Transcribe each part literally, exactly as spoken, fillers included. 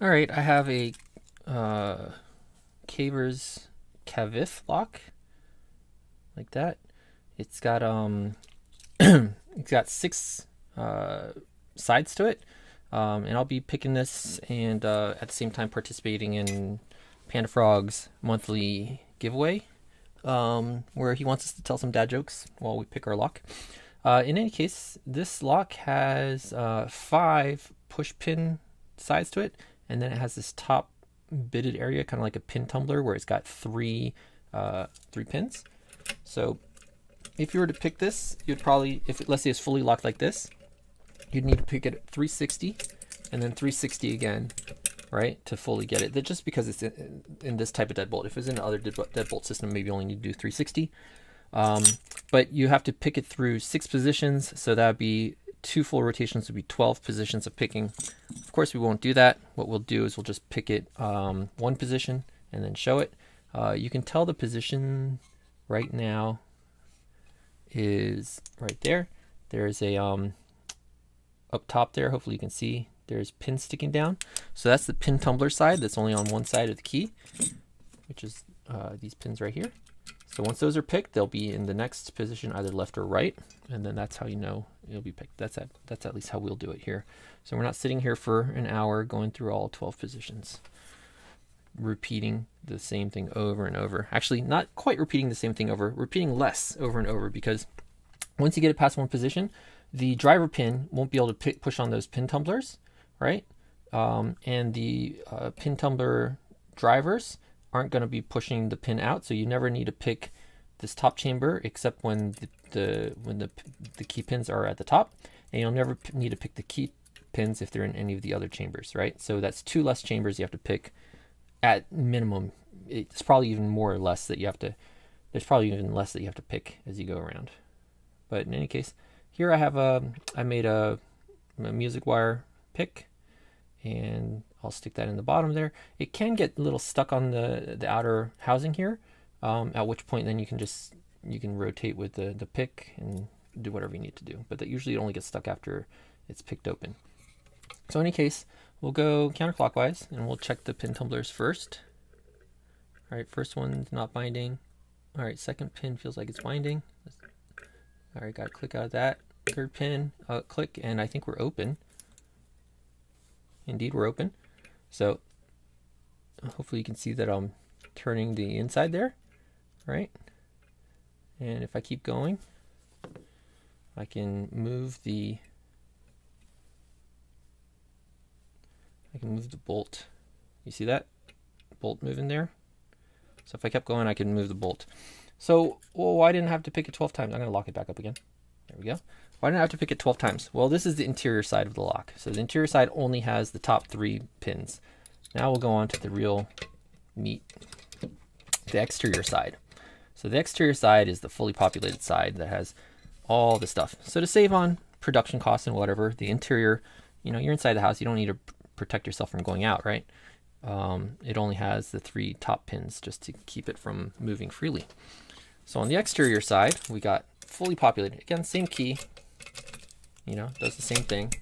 All right, I have a uh, Cavers Cavith lock like that. It's got um, it's got six uh, sides to it, um, and I'll be picking this and uh, at the same time participating in Panda Frog's monthly giveaway, um, where he wants us to tell some dad jokes while we pick our lock. Uh, in any case, this lock has uh, five push pin sides to it. And then it has this top bitted area, kind of like a pin tumbler, where it's got three uh, three pins. So if you were to pick this, you'd probably, if it, let's say it's fully locked like this, you'd need to pick it at three sixty and then three sixty again, right, to fully get it. That just because it's in, in this type of deadbolt. If it's in another deadbolt system, maybe you only need to do three sixty. Um, but you have to pick it through six positions, so that'd be two full rotations would be twelve positions of picking. Of course, we won't do that. What we'll do is we'll just pick it um, one position and then show it. Uh, you can tell the position right now is right there. There's a um, up top there, hopefully you can see, there's pins sticking down. So that's the pin tumbler side that's only on one side of the key, which is uh, these pins right here. So once those are picked, they'll be in the next position, either left or right, and then that's how you know it'll be picked. That's at, that's at least how we'll do it here. So we're not sitting here for an hour going through all twelve positions, repeating the same thing over and over. Actually, not quite repeating the same thing over, repeating less over and over, because once you get it past one position, the driver pin won't be able to pick, push on those pin tumblers, right? Um, and the uh, pin tumbler drivers aren't going to be pushing the pin out, so you never need to pick this top chamber except when the, the when the the key pins are at the top, and you'll never need to pick the key pins if they're in any of the other chambers, right? So that's two less chambers you have to pick at minimum. It's probably even more or less that you have to. There's probably even less that you have to pick as you go around. But in any case, here I have a I made a, a music wire pick, and I'll stick that in the bottom there. It can get a little stuck on the, the outer housing here, um, at which point then you can just, you can rotate with the, the pick and do whatever you need to do. But that usually only gets stuck after it's picked open. So in any case, we'll go counterclockwise and we'll check the pin tumblers first. All right, first one's not binding. All right, second pin feels like it's binding. All right, gotta click out of that. Third pin, uh, click, and I think we're open. Indeed, we're open. So hopefully you can see that I'm turning the inside there, right? And if I keep going, I can move the I can move the bolt. You see that bolt moving there? So if I kept going, I can move the bolt. So well, why didn't I have to pick it twelve times? I'm gonna lock it back up again. There we go. Why didn't I have to pick it twelve times? Well, this is the interior side of the lock. So the interior side only has the top three pins. Now we'll go on to the real meat, the exterior side. So the exterior side is the fully populated side that has all the stuff. So to save on production costs and whatever, the interior, you know, you're inside the house, you don't need to protect yourself from going out, right? Um, it only has the three top pins just to keep it from moving freely. So on the exterior side, we got fully populated. Again, same key, you know, does the same thing.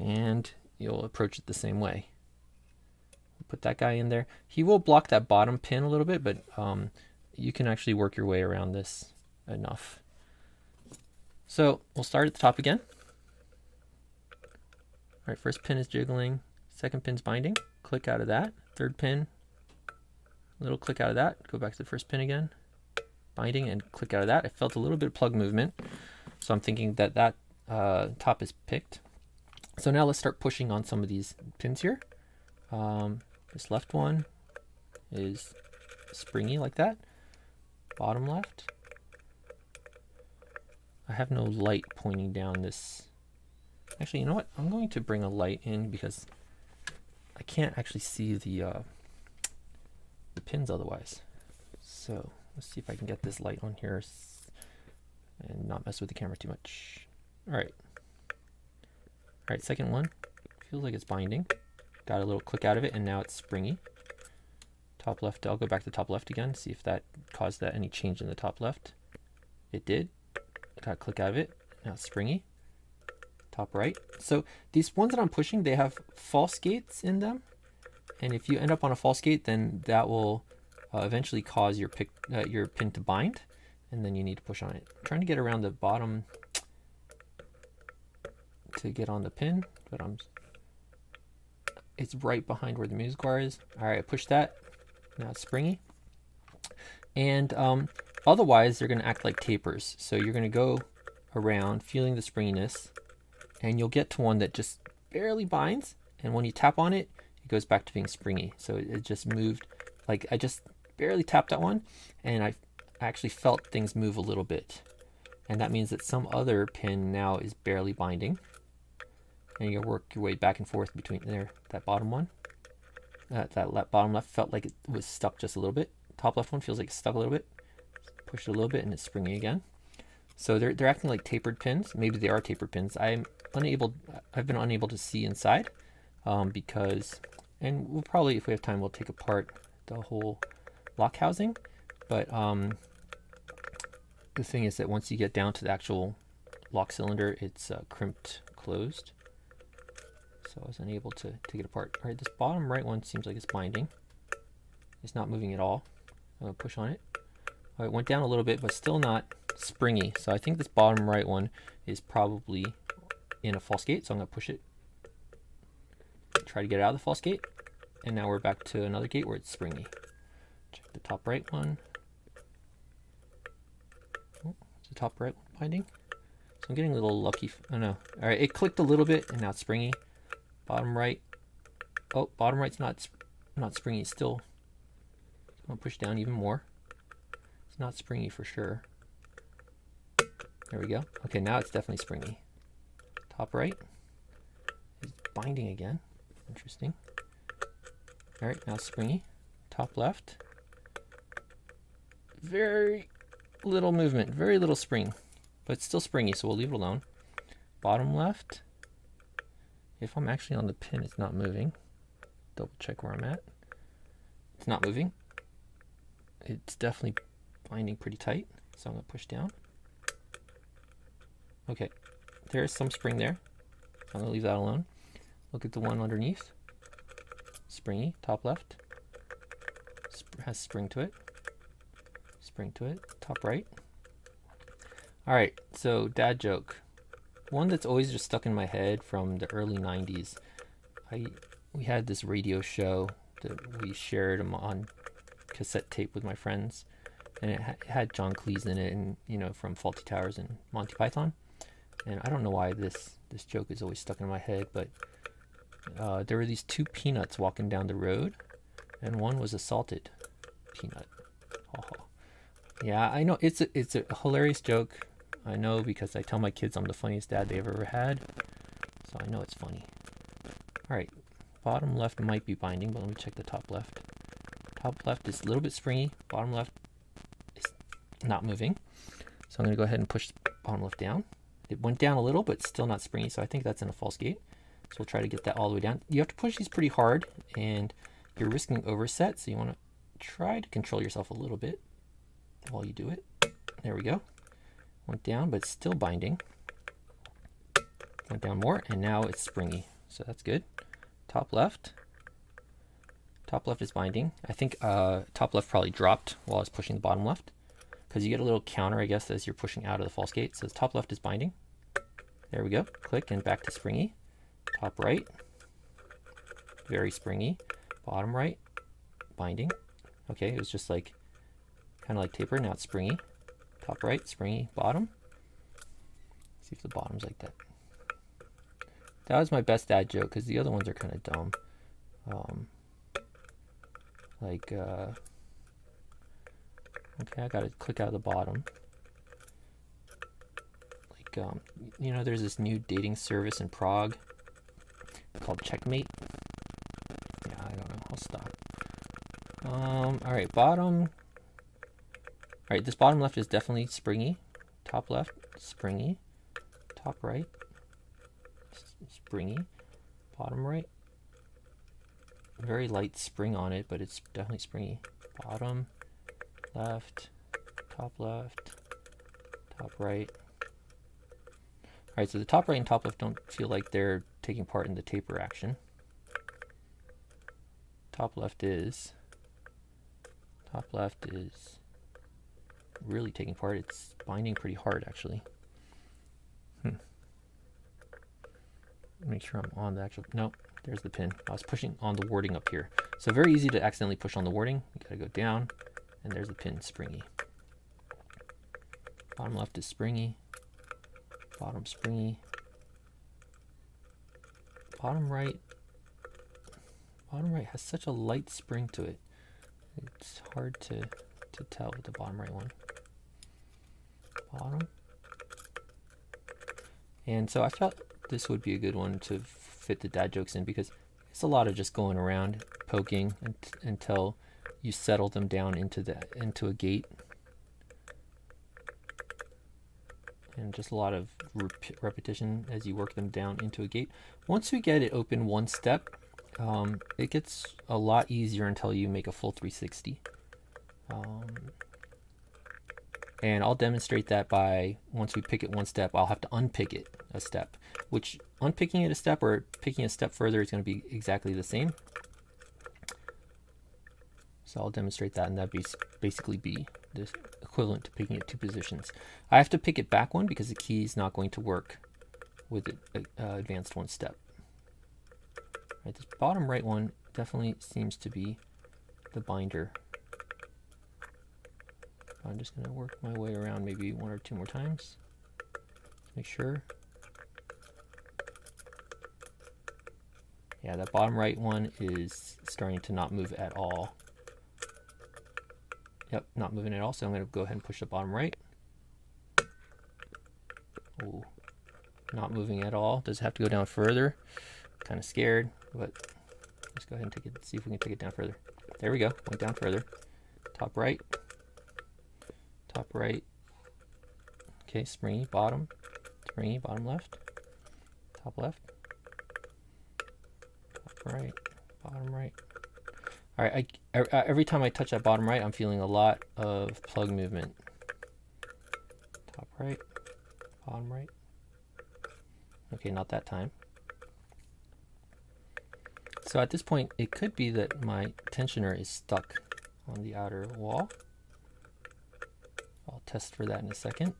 And you'll approach it the same way. Put that guy in there. He will block that bottom pin a little bit, but um, you can actually work your way around this enough. So we'll start at the top again. All right, first pin is jiggling, second pin's binding. Click out of that. Third pin, a little click out of that. Go back to the first pin again. Binding and click out of that. I felt a little bit of plug movement, so I'm thinking that that uh, top is picked. So now let's start pushing on some of these pins here. Um, this left one is springy like that. Bottom left. I have no light pointing down this. Actually, you know what? I'm going to bring a light in because I can't actually see the uh, the pins otherwise. So let's see if I can get this light on here and not mess with the camera too much. All right. All right, second one. Feels like it's binding. Got a little click out of it, and now it's springy. Top left, I'll go back to top left again, see if that caused that any change in the top left. It did. Got a click out of it, now it's springy. top right. So these ones that I'm pushing, they have false gates in them. And if you end up on a false gate, then that will uh, eventually cause your, pick, uh, your pin to bind. And then you need to push on it. I'm trying to get around the bottom to get on the pin, but I'm it's right behind where the music wire is. All right, push that. Now it's springy. And um, otherwise, they're going to act like tapers. So you're going to go around feeling the springiness, and you'll get to one that just barely binds. And when you tap on it, it goes back to being springy. So it, it just moved. Like I just barely tapped that one, and I actually felt things move a little bit. And that means that some other pin now is barely binding. And you work your way back and forth between there. That bottom one, uh, that left, bottom left felt like it was stuck just a little bit. Top left one feels like it's stuck a little bit. Push it a little bit and it's springy again. So they're, they're acting like tapered pins. Maybe they are tapered pins. I'm unable, I've been unable to see inside um, because, and we'll probably, if we have time, we'll take apart the whole lock housing. But um, the thing is that once you get down to the actual lock cylinder, it's uh, crimped closed. So I was unable to take it apart. All right, this bottom right one seems like it's binding. It's not moving at all. I'm gonna push on it. All right, it went down a little bit, but still not springy. So I think this bottom right one is probably in a false gate. So I'm gonna push it, try to get out of the false gate. And now we're back to another gate where it's springy. Check the top right one. Oh, is the top right one binding? So I'm getting a little lucky. Oh no, all right, it clicked a little bit and now it's springy. Bottom right, oh, bottom right's not not springy, it's still, I'm gonna push down even more. It's not springy for sure. There we go. Okay, now it's definitely springy. Top right is binding again, interesting. All right, now it's springy. Top left, very little movement, very little spring, but it's still springy, so we'll leave it alone. Bottom left, if I'm actually on the pin, it's not moving. Double check where I'm at. It's not moving. It's definitely binding pretty tight. So I'm gonna push down. Okay, there is some spring there. I'm gonna leave that alone. Look at the one underneath. Springy, top left. Sp- has spring to it. Spring to it, top right. All right, so dad joke. One that's always just stuck in my head from the early nineties. I we had this radio show that we shared on cassette tape with my friends, and it, ha it had John Cleese in it, and you know, from Fawlty Towers and Monty Python. And I don't know why this this joke is always stuck in my head, but uh, there were these two peanuts walking down the road, and one was a salted peanut. Oh, yeah, I know it's a, it's a hilarious joke. I know because I tell my kids I'm the funniest dad they've ever had, so I know it's funny. All right, bottom left might be binding, but let me check the top left. Top left is a little bit springy, bottom left is not moving. So I'm gonna go ahead and push the bottom left down. It went down a little, but still not springy, so I think that's in a false gate. So we'll try to get that all the way down. You have to push these pretty hard, and you're risking overset, so you wanna try to control yourself a little bit while you do it. There we go. Went down, but still binding. Went down more, and now it's springy. So that's good. Top left. Top left is binding. I think uh, top left probably dropped while I was pushing the bottom left, because you get a little counter, I guess, as you're pushing out of the false gate. So the top left is binding. There we go. Click, and back to springy. Top right. Very springy. Bottom right. Binding. Okay, it was just like, kind of like taper. Now it's springy. Top right, springy, bottom. Let's see if the bottom's like that. That was my best dad joke, because the other ones are kind of dumb. Um, like, uh, okay, I gotta click out of the bottom. Like, um, you know, there's this new dating service in Prague called Checkmate. Yeah, I don't know, I'll stop. Um, all right, bottom. All right, this bottom left is definitely springy. Top left, springy. Top right, springy. Bottom right, very light spring on it, but it's definitely springy. Bottom left, top left, top right. Alright, so the top right and top left don't feel like they're taking part in the taper action. Top left is. Top left is really taking part. It's binding pretty hard, actually. Hmm. Make sure I'm on the actual, no, there's the pin. I was pushing on the warding up here. So very easy to accidentally push on the warding. You gotta go down, and there's the pin, springy. Bottom left is springy. Bottom springy. Bottom right. Bottom right has such a light spring to it. It's hard to, to tell with the bottom right one. Bottom. And so I thought this would be a good one to fit the dad jokes in, because it's a lot of just going around, poking and until you settle them down into the into a gate. And just a lot of rep repetition as you work them down into a gate. Once you get it open one step, um, it gets a lot easier until you make a full three sixty. Um, and I'll demonstrate that by, once we pick it one step, I'll have to unpick it a step, which unpicking it a step or picking a step further is going to be exactly the same. So I'll demonstrate that, and that'd be basically be this equivalent to picking it two positions. I have to pick it back one because the key is not going to work with it uh, advanced one step. Right, this bottom right one definitely seems to be the binder. I'm just going to work my way around maybe one or two more times. Make sure. Yeah, that bottom right one is starting to not move at all. Yep, not moving at all, so I'm going to go ahead and push the bottom right. Ooh, not moving at all. Does it have to go down further? Kind of scared, but let's go ahead and take it, see if we can take it down further. There we go, went down further. Top right, top right. Okay, springy, bottom, springy, bottom left, top left, top right, bottom right. All right, I, I, every time I touch that bottom right, I'm feeling a lot of plug movement. Top right, bottom right. Okay, not that time. So at this point, it could be that my tensioner is stuck on the outer wall. I'll test for that in a second.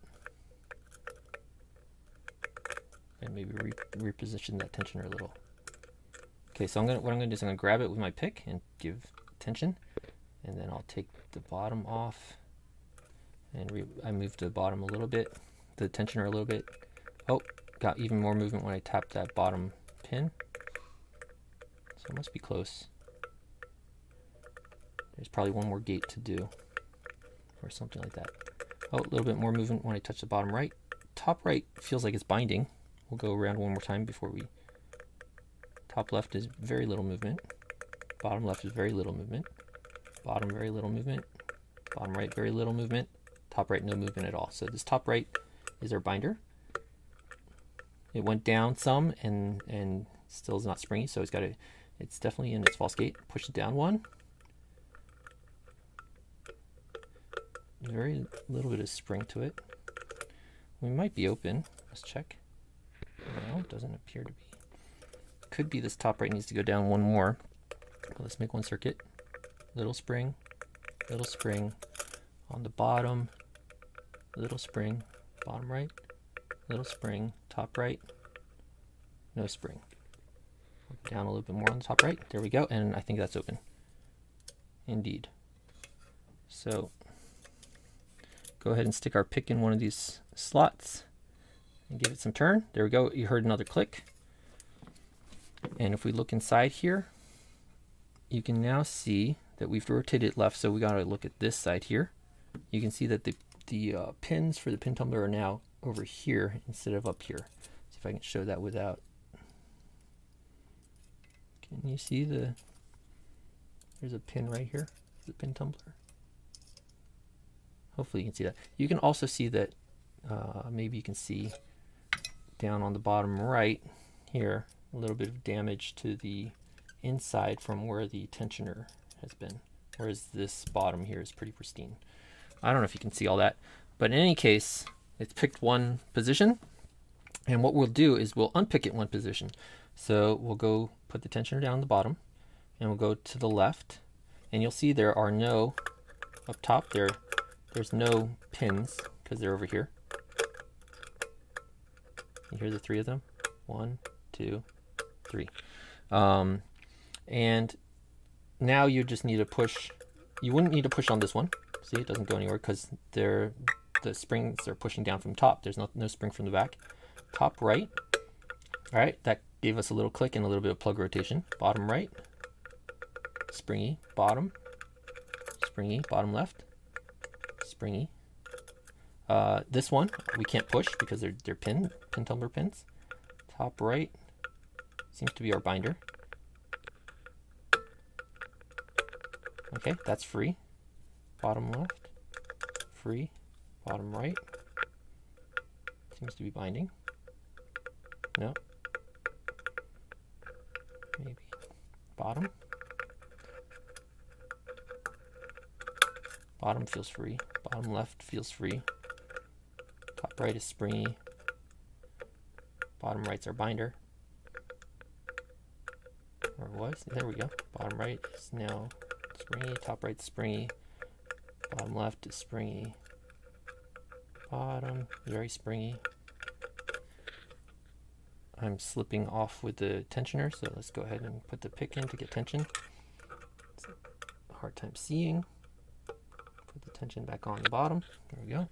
And maybe re reposition that tensioner a little. Okay, so I'm gonna, what I'm gonna do is I'm gonna grab it with my pick and give tension, and then I'll take the bottom off, and re I move the bottom a little bit, the tensioner a little bit. Oh, got even more movement when I tap that bottom pin. So it must be close. There's probably one more gate to do, or something like that. Oh, a little bit more movement when I touch the bottom right. Top right feels like it's binding. We'll go around one more time before we. Top left is very little movement. Bottom left is very little movement. Bottom very little movement. Bottom right very little movement. Top right no movement at all. So this top right is our binder. It went down some and and still is not springy. So it's got a, it's definitely in its false gate. Push it down one. Very little bit of spring to it. We might be open. Let's check. No, it doesn't appear to be. Could be this top right needs to go down one more. Let's make one circuit. Little spring, little spring. On the bottom, little spring. Bottom right, little spring. Top right, no spring. Down a little bit more on the top right. There we go, and I think that's open. Indeed. So go ahead and stick our pick in one of these slots and give it some turn. There we go, you heard another click. And if we look inside here, you can now see that we've rotated left, so we got to look at this side here. You can see that the, the uh, pins for the pin tumbler are now over here instead of up here. See if I can show that without. Can you see the, there's a pin right here, the pin tumbler. Hopefully you can see that. You can also see that, uh, maybe you can see down on the bottom right here, a little bit of damage to the inside from where the tensioner has been, whereas this bottom here is pretty pristine. I don't know if you can see all that, but in any case, it's picked one position. And what we'll do is we'll unpick it one position. So we'll go put the tensioner down the bottom, and we'll go to the left, and you'll see there are no, up top there, there's no pins because they're over here. You hear the three of them? One, two, three. Um, and now you just need to push. You wouldn't need to push on this one. See, it doesn't go anywhere because they're, the springs are pushing down from top. There's not, no spring from the back. Top right. All right, that gave us a little click and a little bit of plug rotation. Bottom right. Springy. Bottom. Springy. Bottom left. Springy. Uh, this one we can't push because they're, they're pin, pin tumbler pins. Top right seems to be our binder. Okay, that's free. Bottom left, free. Bottom right, seems to be binding. No, maybe. Bottom. Bottom feels free. Bottom left feels free. Top right is springy. Bottom right's our binder. Or was, there we go. Bottom right is now springy, top right springy, bottom left is springy, bottom very springy. I'm slipping off with the tensioner, so let's go ahead and put the pick in to get tension. It's a hard time seeing. Put the tension back on the bottom. There we go.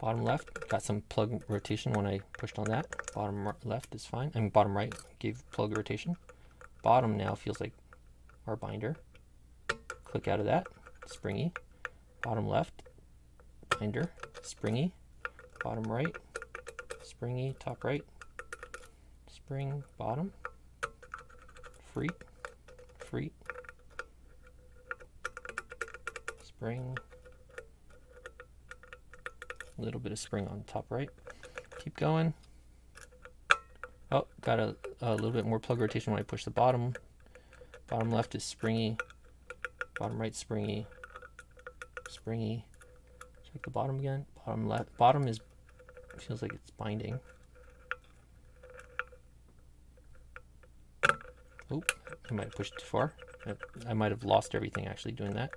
Bottom left got some plug rotation when I pushed on that. Bottom left is fine. I mean, bottom right gave plug rotation. Bottom now feels like our binder. Click out of that, springy. Bottom left, binder, springy. Bottom right, springy. Top right, spring. Bottom, free, free, spring. A little bit of spring on the top right. Keep going. Oh, got a, a little bit more plug rotation when I push the bottom. Bottom left is springy. Bottom right springy. Springy. Check the bottom again. Bottom left. Bottom is, feels like it's binding. Oh, I might have pushed too far. I, I might have lost everything actually doing that.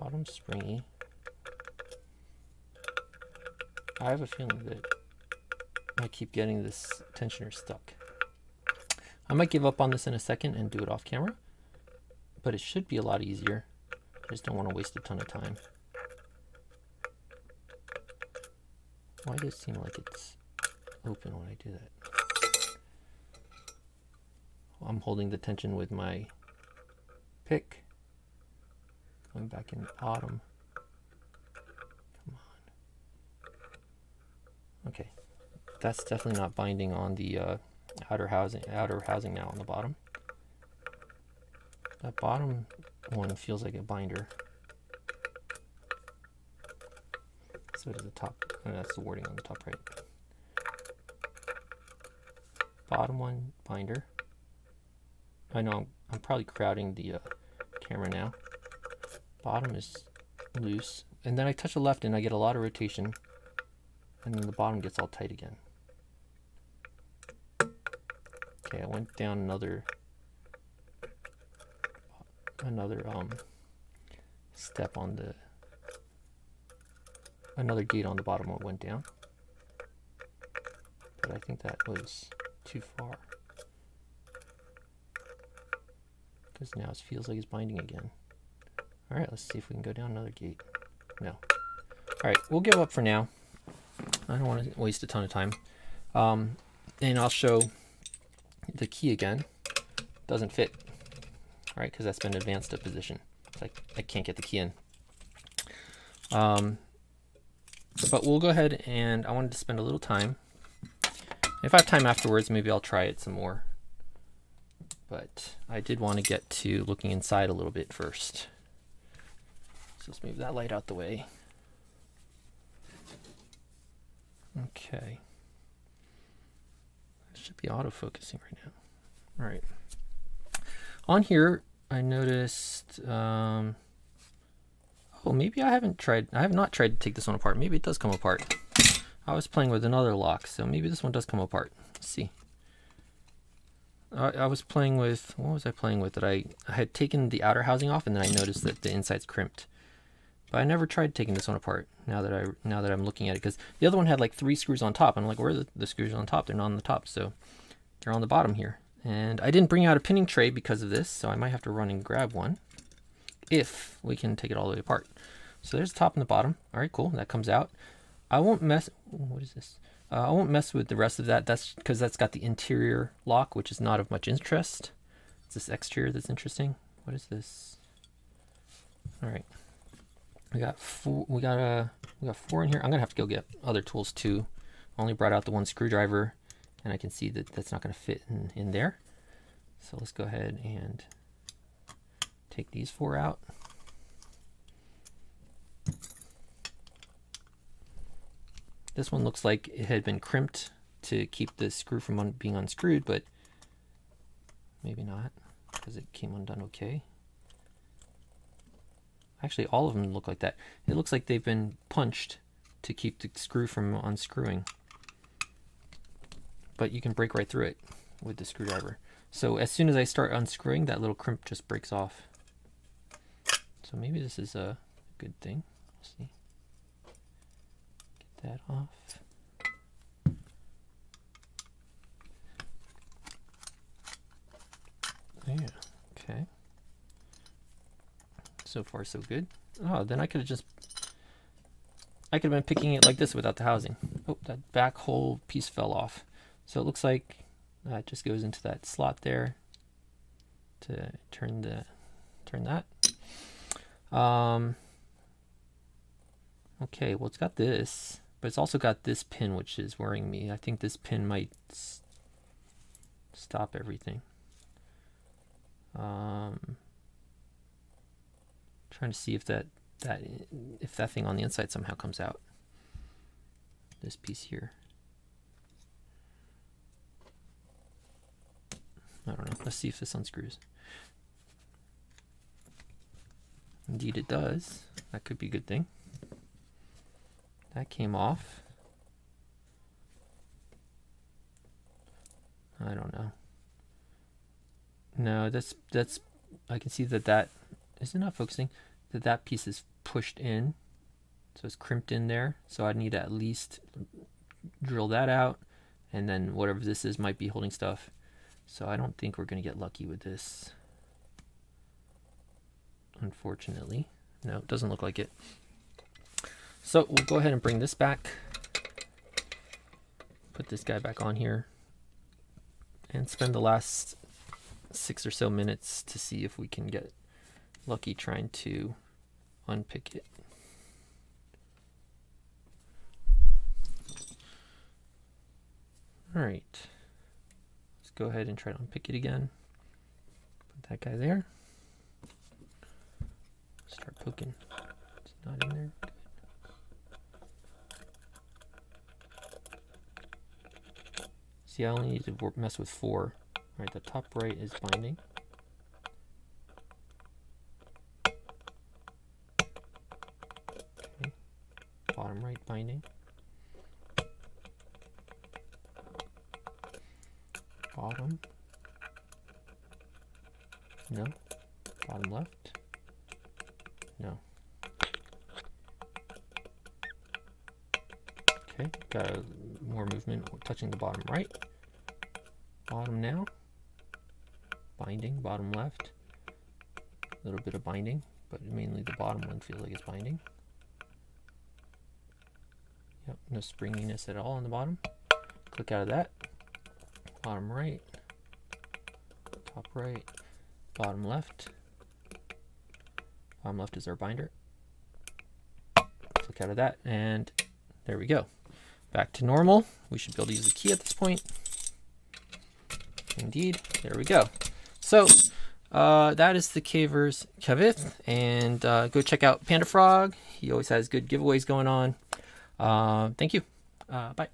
Bottom springy. I have a feeling that I keep getting this tensioner stuck. I might give up on this in a second and do it off camera, but it should be a lot easier. I just don't want to waste a ton of time. Why does it seem like it's open when I do that? I'm holding the tension with my pick. Going back in the autumn. Come on. Okay, that's definitely not binding on the uh, outer housing. Outer housing now on the bottom. That bottom one feels like a binder. So does the top. Oh, that's the wording on the top right. Bottom one binder. I know I'm, I'm probably crowding the uh, camera now. Bottom is loose, and then I touch the left and I get a lot of rotation, and then the bottom gets all tight again. Okay, I went down another another um step on the another gate on the bottom one went down, but I think that was too far because now it feels like it's binding again. All right, let's see if we can go down another gate. No. All right, we'll give up for now. I don't want to waste a ton of time. Um, and I'll show the key again. Doesn't fit, all right, because that's been advanced to position. It's like I can't get the key in. Um, but we'll go ahead, and I wanted to spend a little time. If I have time afterwards, maybe I'll try it some more. But I did want to get to looking inside a little bit first. So let's move that light out the way. Okay, should be auto-focusing right now. All right. On here, I noticed, um, oh, maybe I haven't tried, I have not tried to take this one apart. Maybe it does come apart. I was playing with another lock, so maybe this one does come apart. Let's see. I, I was playing with, what was I playing with? That I, I had taken the outer housing off, and then I noticed that the inside's crimped. But I never tried taking this one apart, now that, I, now that I'm looking at it, because the other one had like three screws on top. And I'm like, where are the, the screws on top? They're not on the top, so they're on the bottom here. And I didn't bring out a pinning tray because of this, so I might have to run and grab one if we can take it all the way apart. So there's the top and the bottom. All right, cool, that comes out. I won't mess, what is this? Uh, I won't mess with the rest of that. That's because that's got the interior lock, which is not of much interest. It's this exterior that's interesting. What is this? All right, we got four, we got, uh, we got four in here. I'm gonna have to go get other tools too. I only brought out the one screwdriver, and I can see that that's not gonna fit in, in there. So let's go ahead and take these four out. This one looks like it had been crimped to keep the screw from un being unscrewed, but maybe not, because it came undone okay. Actually, all of them look like that. It looks like they've been punched to keep the screw from unscrewing. But you can break right through it with the screwdriver. So as soon as I start unscrewing, that little crimp just breaks off. So maybe this is a good thing. Let's see. Get that off. Yeah, okay. So far, so good. Oh, then I could have just, I could have been picking it like this without the housing. Oh, that back whole piece fell off. So it looks like uh, it just goes into that slot there to turn the, turn that. Um, okay, well, it's got this, but it's also got this pin, which is worrying me. I think this pin might s stop everything. Um, trying to see if that, that, if that thing on the inside somehow comes out. This piece here. I don't know. Let's see if this unscrews. Indeed it does. That could be a good thing. That came off. I don't know. No, that's, that's, I can see that that, is it not focusing? That that piece is pushed in. So it's crimped in there. So I need to at least drill that out. And then whatever this is might be holding stuff. So I don't think we're going to get lucky with this, unfortunately. No, it doesn't look like it. So we'll go ahead and bring this back. Put this guy back on here. And spend the last six or so minutes to see if we can get lucky trying to unpick it. All right. Go ahead and try to unpick it again. Put that guy there. Start poking. It's not in there. Good. See, I only need to mess with four. All right, the top right is binding. Okay. Bottom right binding. Bottom, no, bottom left, no. Okay, got a, more movement touching the bottom right, bottom now, binding, bottom left, a little bit of binding, but mainly the bottom one feels like it's binding. Yep, no springiness at all on the bottom. Click out of that. Bottom right, top right, bottom left. Bottom left is our binder. Click out of that, and there we go. Back to normal. We should be able to use the key at this point. Indeed, there we go. So uh, that is the Cavers Cavith, and uh, go check out Panda Frog. He always has good giveaways going on. Uh, thank you. Uh, bye.